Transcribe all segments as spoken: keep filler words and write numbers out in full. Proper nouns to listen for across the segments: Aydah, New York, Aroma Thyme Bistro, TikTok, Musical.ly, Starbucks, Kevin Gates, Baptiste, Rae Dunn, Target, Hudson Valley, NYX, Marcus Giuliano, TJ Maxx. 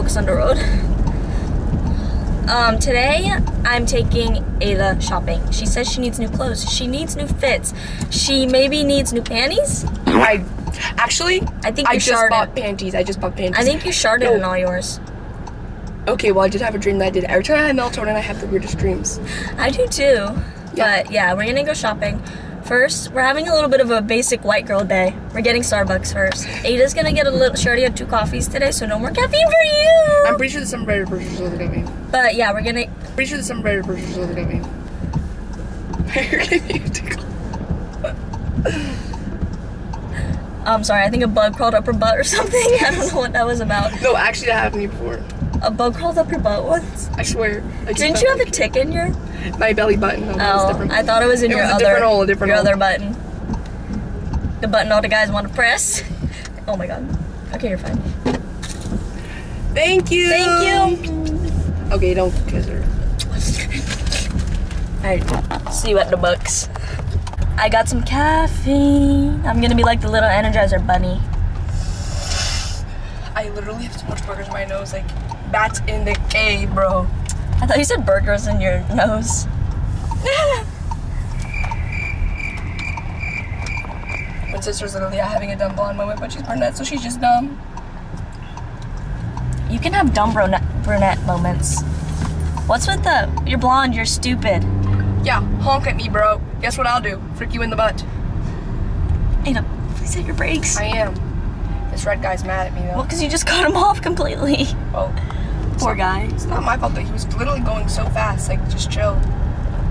focus on the road. Um, today, I'm taking Aydah shopping. She says she needs new clothes. She needs new fits. She maybe needs new panties. I actually, I think you I just sharded. bought panties. I just bought panties. I think you sharded no. in all yours. Okay, well, I did have a dream that I did. Every time I have meltdown, I have the weirdest dreams. I do too. Yep. But yeah, we're gonna go shopping. First, we're having a little bit of a basic white girl day. We're getting Starbucks first. Ada's gonna get a little, she already had two coffees today, so no more caffeine for you! I'm pretty sure the some brighter versions of the caffeine. But yeah, we're gonna... I'm pretty sure the some brighter versions of the caffeine. You're giving me a tickle. I'm sorry, I think a bug crawled up her butt or something. I don't know what that was about. No, actually that happened to me before. A bug crawled up your butt once? I swear. I Didn't you have like a tick in your? My belly button. No, oh, I thought it was in it your was other. Different hole, different your hole. other button. The button all the guys want to press. Oh my god. Okay, you're fine. Thank you. Thank you. Okay, don't kiss her. Alright, see you at the Bucks. I got some caffeine. I'm gonna be like the little Energizer bunny. I literally have so much burgers in my nose, like. Bats in the cave, bro. I thought you said burgers in your nose. My sister's literally having a dumb blonde moment, but she's brunette, so she's just dumb. You can have dumb brunette, brunette moments. What's with the, you're blonde, you're stupid. Yeah, honk at me, bro. Guess what I'll do? Freak you in the butt. Aydah, please hit your brakes. I am. This red guy's mad at me, though. Well, because you just cut him off completely. Oh. Poor guy. It's not my fault that he was literally going so fast. Like, just chill.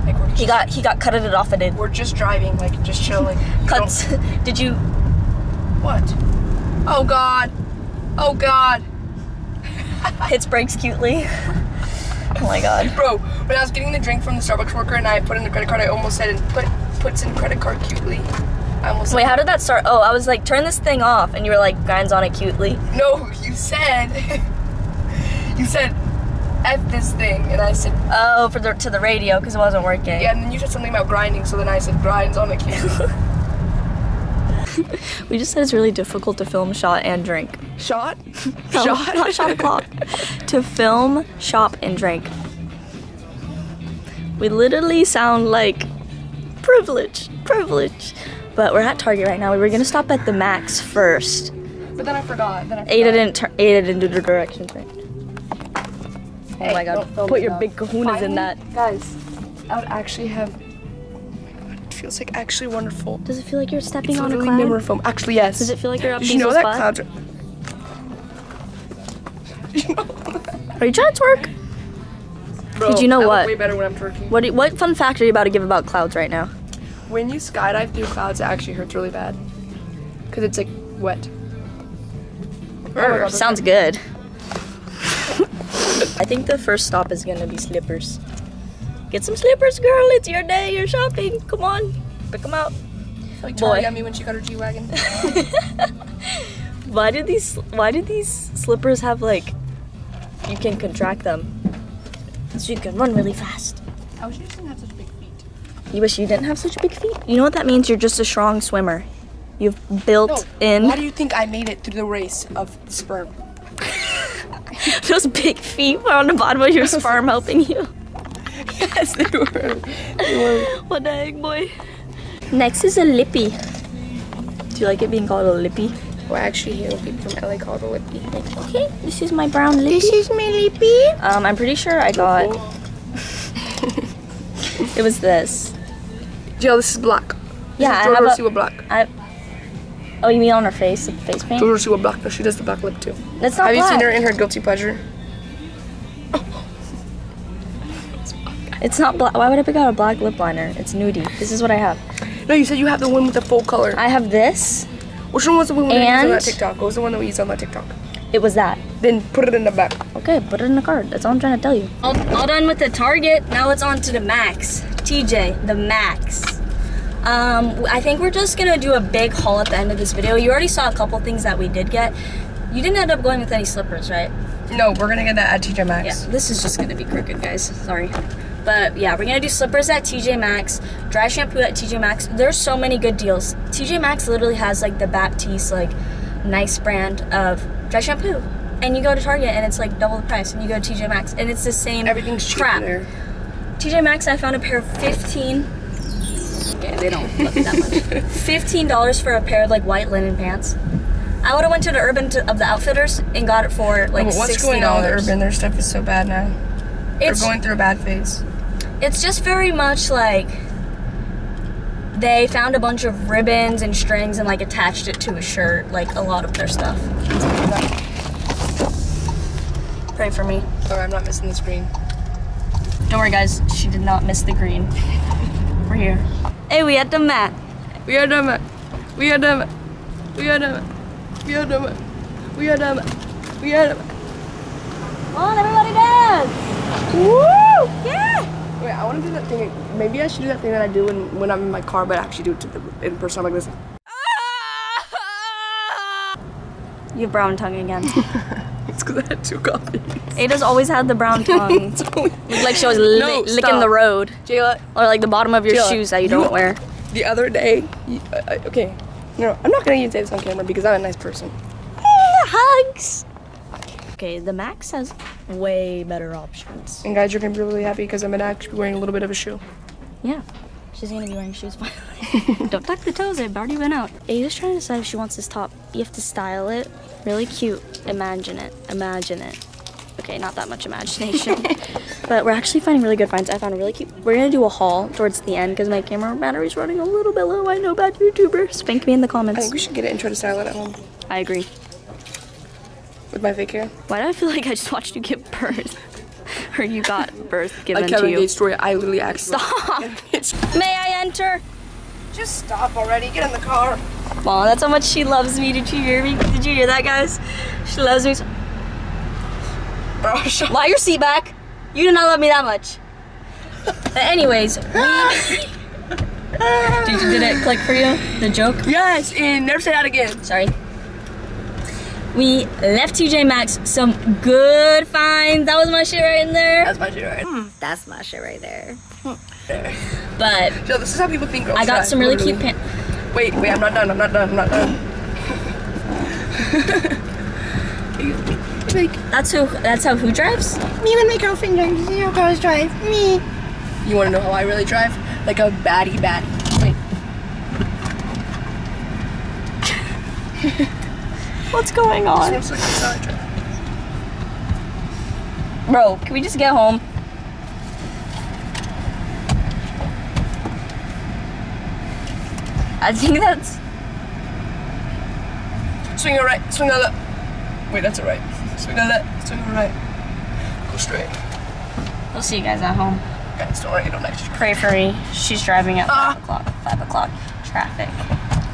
Like we're just, he got he got cutted it off and it. We're just driving. Like, just chill. Like, cuts. Did you? What? Oh God! Oh God! Hits brakes cutely. Oh my God. Bro, when I was getting the drink from the Starbucks worker and I put in the credit card, I almost said it put puts in credit card cutely. I almost. Wait, said how did that start? Oh, I was like, turn this thing off, and you were like, grinds on it cutely. No, you said. You said, F this thing, and I said... Oh, for the, to the radio, because it wasn't working. Yeah, and then you said something about grinding, so then I said, grinds on the cube. We just said it's really difficult to film, shot, and drink. Shot? No, shot? Not shot o'clock. To film, shop, and drink. We literally sound like privilege, privilege. But we're at Target right now. We were going to stop at the Max first. But then I forgot. Then I forgot. Ada didn't, Ada didn't do the directions right. Oh hey, my god, put your big kahunas Finally, in that. Guys, I would actually have. Oh my god, it feels like actually wonderful. Does it feel like you're stepping it's on a cloud? Memory foam. Actually, yes. Does it feel like you're up Did you know that spot? cloud? Did you know that? Are you trying to twerk? Bro, Did you know I what? Look way better when I'm twerking. What, you, what fun fact are you about to give about clouds right now? When you skydive through clouds, it actually hurts really bad. Because it's like wet. Urgh, oh, sounds good. I think the first stop is gonna be slippers. Get some slippers, girl. It's your day. You're shopping. Come on, pick them out. Like Charlie got me when she got her G wagon. Why did these? Why did these slippers have like? You can contract them, so you can run really fast. I wish you didn't have such big feet. You wish you didn't have such big feet? You know what that means? You're just a strong swimmer. You've built no, in. Why do you think I made it through the race of sperm? Those big feet were on the bottom of your sperm helping you. Yes, they were. They were. What the heck, boy? Next is a lippy. Do you like it being called a lippy? Well, actually, you know, people from L A call it a lippy. Like, okay, this is my brown lippy. This is my lippy. Um, I'm pretty sure I got... it was this. Jill, this is black. This yeah, is I have a... black. I... Oh, you mean on her face, like face paint? Told her she would black, but she does the black lip too. That's not Have black. you seen her in her guilty pleasure? It's not black. Why would I pick out a black lip liner? It's nudie. This is what I have. No, you said you have the one with the full color. I have this. Which one was the one we used on that TikTok? What was the one that we used on that TikTok? It was that. Then put it in the back. Okay, put it in the card. That's all I'm trying to tell you. All, all done with the Target. Now it's on to the Max. T J, the Max. Um, I think we're just gonna do a big haul at the end of this video. You already saw a couple things that we did get. You didn't end up going with any slippers, right? No, we're gonna get that at T J Maxx. Yeah, this is just gonna be crooked, guys. Sorry. But yeah, we're gonna do slippers at T J Maxx, dry shampoo at T J Maxx. There's so many good deals. T J Maxx literally has like the Baptiste, like, nice brand of dry shampoo. and you go to Target and it's like double the price, and you go to T J Maxx and it's the same Everything's crap. Cheaper. T J Maxx, I found a pair of fifteen. Okay, they don't love it that much. Fifteen dollars for a pair of like white linen pants. I would have went to the Urban to, of the Outfitters and got it for like oh, sixty dollars. What's going on with Urban? Their stuff is so bad now. It's, They're going through a bad phase. It's just very much like they found a bunch of ribbons and strings and like attached it to a shirt, like a lot of their stuff. Pray for me. Sorry, I'm not missing this green. Don't worry guys, she did not miss the green. We're here. Hey, we at the mat. We are the mat. We are the mat. We are the mat. We are the mat. We are the mat. We are the mat. Come on, everybody dance! Woo! Yeah! Wait, I want to do that thing. Maybe I should do that thing that I do when, when I'm in my car, but I actually do it to the, in person. I'm like this. You have brown tongue again. It's because I had two coffees. Ada's always had the brown tongue. Always... Like she was li no, licking stop. the road. Jayla. Or like the bottom of your Jayla, shoes that you, you don't wear. The other day, you, uh, okay. No, I'm not going to say this on camera because I'm a nice person. Hugs! Okay, the Max has way better options. And guys, you're going to be really happy because I'm going to actually be wearing a little bit of a shoe. Yeah. She's going to be wearing shoes finally. Don't tuck the toes, they've already went out. Ada's trying to decide if she wants this top. You have to style it. Really cute. Imagine it. Imagine it. Okay, not that much imagination. But we're actually finding really good finds. I found a really cute. We're going to do a haul towards the end because my camera battery's running a little bit low. I know, bad YouTuber. Spank me in the comments. I think we should get an intro to style it at home. I agree. With my fake hair? Why do I feel like I just watched you give birth? Or you got birth given like to you. Like Kevin Gates' story, I literally actually- Stop! May I enter? Just stop already, get in the car. Aw, that's how much she loves me. Did you hear me? Did you hear that, guys? She loves me so- Bro, shut up. Lie your seat back. You do not love me that much. But anyways, we- did, did it click for you? The joke? Yes, and never say that again. Sorry. We left T J Maxx, some good finds. That was my shit right in there. That's my shit right there. Mm. That's my shit right there. there. But so this is how people think. I got some really cute pants. Wait, wait, I'm not done. I'm not done. I'm not done. Like, that's who. That's how who drives? Me and my girlfriend drives. You know how I drive. Me. You want to know how I really drive? Like a baddie, baddie. Wait. What's going on? Bro, can we just get home? I think that's... Swing a right, swing a left. Wait, that's a right. Swing a left, swing a right. Go straight. We'll see you guys at home. Guys, don't worry, don't actually... Pray for me. She's driving at ah. five o'clock. five o'clock. Traffic.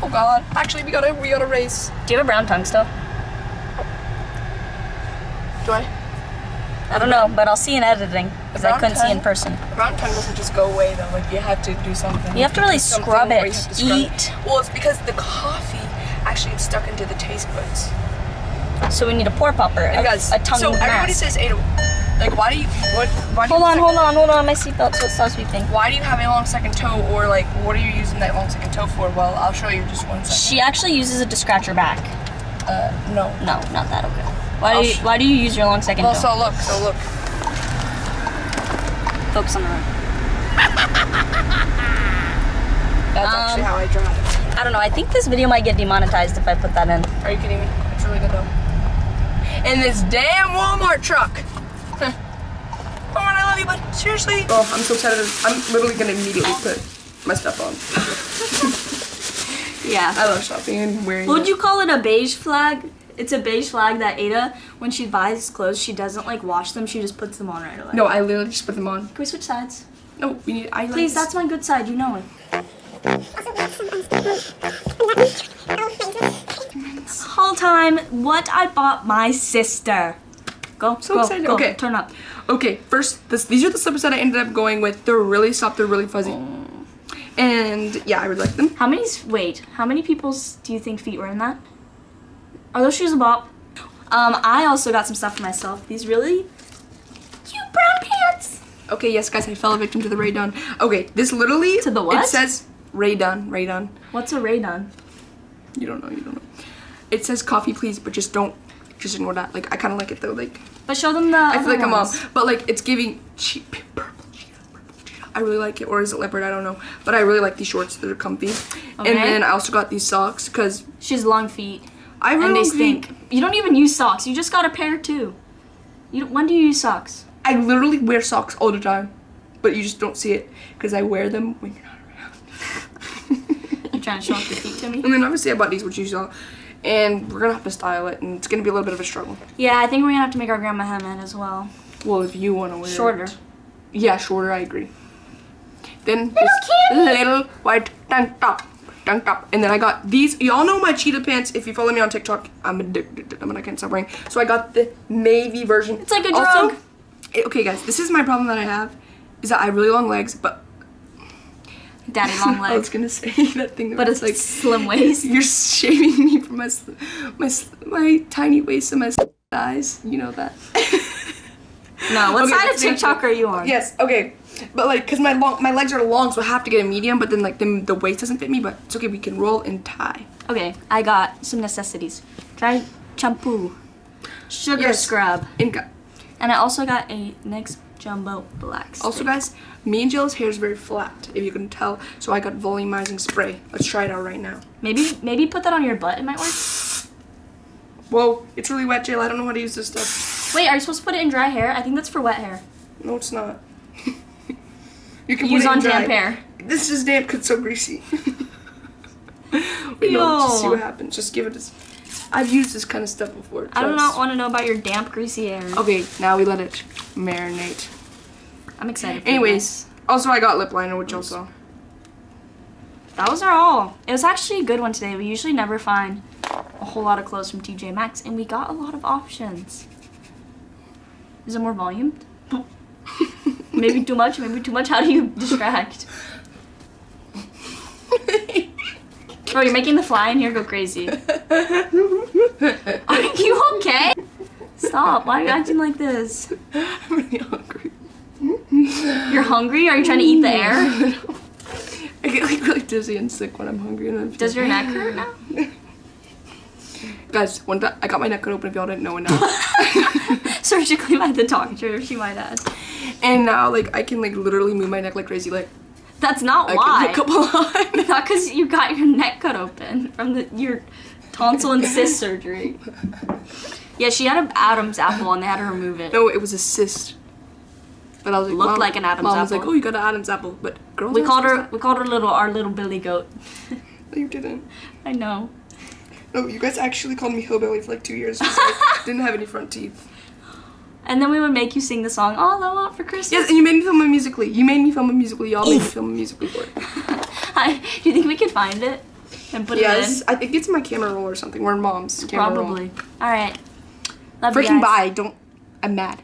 Oh God! Actually, we gotta we gotta race. Do you have a brown tongue still? Do I? I don't know, but I'll see in editing because I couldn't tongue, see in person. A brown tongue doesn't just go away though. Like you have to do something. You have to really scrub it. Scrub eat. It. Well, it's because the coffee actually gets stuck into the taste buds. So we need a pore popper. And a, guys, a tongue. So mask. Everybody says Aydah. Like why do you? What? Why do hold you on, hold on, hold on. My seatbelt so it stops weeping. Why do you have a long second toe, or like, what are you using that long second toe for? Well, I'll show you just one second. She actually uses it to scratch her back. Uh, no. No, not that. Okay. Why I'll do you? Why do you use your long second well, toe? So look, so look. Focus on the road. That's um, actually how I drive. I don't know. I think this video might get demonetized if I put that in. Are you kidding me? It's really good though. In this damn Walmart truck. Oh, I love you, but seriously. Oh, I'm so excited. I'm literally gonna immediately put my stuff on. Yeah. I love shopping and wearing. Would you call it a beige flag? It's a beige flag that Aydah, when she buys clothes, she doesn't like wash them. She just puts them on right away. No, I literally just put them on. Can we switch sides? No, we need. I Please, like that's my good side. You know it. Haul time. What I bought my sister. Go, so go, excited. Go, okay. Turn up. Okay, first, this, these are the slippers that I ended up going with. They're really soft, they're really fuzzy. Mm. And yeah, I really like them. How many, wait, how many people's do you think feet were in that? Are those shoes a bop? Um, I also got some stuff for myself. These really cute brown pants. Okay, yes guys, I fell a victim to the Rae Dunn. Okay, this literally, to the what? It says Rae Dunn, Rae Dunn. What's a Rae Dunn? You don't know, you don't know. It says coffee please, but just don't. Christian, we're not. Like, I kind of like it though. Like, but show them the. I feel like a mom, but like it's giving cheap purple. I really like it, or is it leopard? I don't know. But I really like these shorts. They're comfy. Okay. And then I also got these socks because she has long feet. I really and they think you don't even use socks. You just got a pair too. You don't, when do you use socks? I literally wear socks all the time, but you just don't see it because I wear them when you're not around. You're trying to show off your feet to me. And then obviously I bought these, which you saw, and we're gonna have to style it, and it's gonna be a little bit of a struggle. Yeah, I think we're gonna have to make our grandma hem it as well. Well, if you want to wear shorter. It. Shorter. Yeah, shorter. I agree. Then little this cute. Little white tank top, tank top, and then I got these. Y'all know my cheetah pants. If you follow me on TikTok, I'm addicted to them and I can't stop wearing. So I got the navy version. It's like a drug. Also, okay, guys, this is my problem that I have, is that I have really long legs, but daddy long legs. I was gonna say that thing, that but it's like slim waist. You're shaming me for my my my tiny waist and my thighs. You know that. No, what okay, side of TikTok are you on? Yes. Okay. But like, cause my long, my legs are long, so I have to get a medium. But then like, the the waist doesn't fit me. But it's okay. We can roll and tie. Okay, I got some necessities. Dry shampoo, sugar yes. scrub, Inca. And I also got a NYX jumbo black. Stick. Also, guys, me and Jill's hair is very flat, if you can tell. So I got volumizing spray. Let's try it out right now. Maybe maybe put that on your butt. It might work. Whoa, it's really wet, Jill. I don't know how to use this stuff. Wait, are you supposed to put it in dry hair? I think that's for wet hair. No, it's not. You can use put it on damp hair. This is damp because it's so greasy. Wait, no, just see what happens. Just give it a... I've used this kind of stuff before. I do not want to know about your damp, greasy hair. Okay, now we let it marinate. I'm excited for anyways, you also I got lip liner, which Oops. also... Those are all. It was actually a good one today. We usually never find a whole lot of clothes from T J Maxx, and we got a lot of options. Is it more volumed? Maybe too much, maybe too much. How do you distract? Bro, you're making the fly in here go crazy. Are you okay? Stop, why are you acting like this? I'm really hungry. You're hungry? Are you trying to eat the air? I get like really dizzy and sick when I'm hungry. And I'm Does just... your neck hurt now? Guys, one time I got my neck cut open if y'all didn't know enough. Surgically by the doctor, she might add. And now, like, I can, like, literally move my neck like crazy, like... That's not I why. I can look up a line. Not because you got your neck cut open from the, your tonsil and cyst surgery. Yeah, she had an Adam's apple and they had to remove it. No, it was a cyst. But I was like, looked Mom, like an Adam's Mom apple. Mom was like, oh, you got an Adam's apple, but girls... We called her, we called her little, our little billy goat. No, you didn't. I know. No, you guys actually called me hillbilly for, like, two years. Just, like, didn't have any front teeth. And then we would make you sing the song, All I Want for Christmas. Yes, and you made me film a Musical.ly. You made me film a Musical.ly. Y'all made me film a Musical.ly for it. I, do you think we could find it and put yes, it in? Yes, I think it's my camera roll or something. We're mom's camera Probably. roll. Probably. All right. Love Freaking you guys. Bye. Don't. I'm mad.